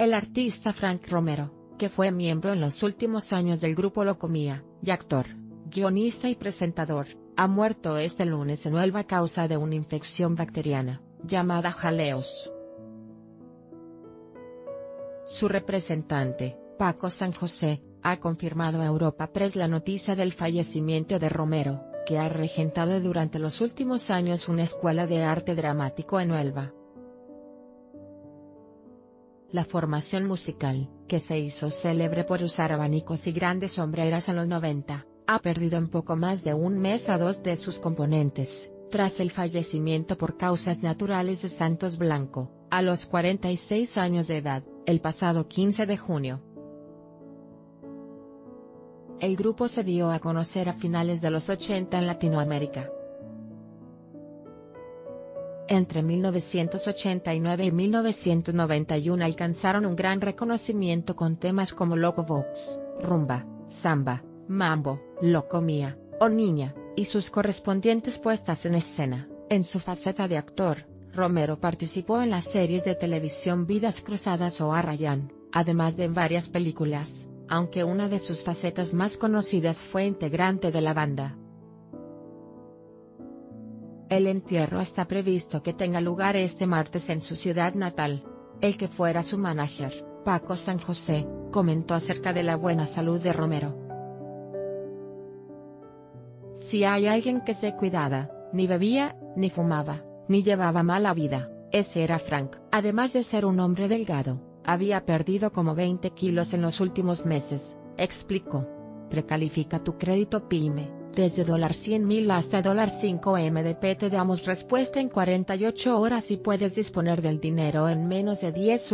El artista Frank Romero, que fue miembro en los últimos años del grupo Locomía, y actor, guionista y presentador, ha muerto este lunes en Huelva a causa de una infección bacteriana, llamada jaleos. Su representante, Paco San José, ha confirmado a Europa Press la noticia del fallecimiento de Romero, que ha regentado durante los últimos años una escuela de arte dramático en Huelva. La formación musical, que se hizo célebre por usar abanicos y grandes sombreras en los 90, ha perdido en poco más de un mes a dos de sus componentes, tras el fallecimiento por causas naturales de Santos Blanco, a los 46 años de edad, el pasado 15 de junio. El grupo se dio a conocer a finales de los 80 en Latinoamérica. Entre 1989 y 1991 alcanzaron un gran reconocimiento con temas como Logovox, Rumba, Samba, Mambo, Locomía, O Niña, y sus correspondientes puestas en escena. En su faceta de actor, Romero participó en las series de televisión Vidas Cruzadas o Arrayán, además de en varias películas, aunque una de sus facetas más conocidas fue integrante de la banda. El entierro está previsto que tenga lugar este martes en su ciudad natal. El que fuera su manager, Paco San José, comentó acerca de la buena salud de Romero. Si hay alguien que se cuidaba, ni bebía, ni fumaba, ni llevaba mala vida, ese era Frank. Además de ser un hombre delgado, había perdido como 20 kilos en los últimos meses, explicó. Precalifica tu crédito PYME. Desde $100.000 hasta $5.000 MDP te damos respuesta en 48 horas y puedes disponer del dinero en menos de 10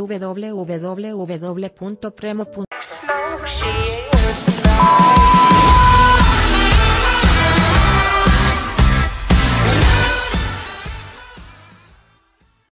www.premo.com.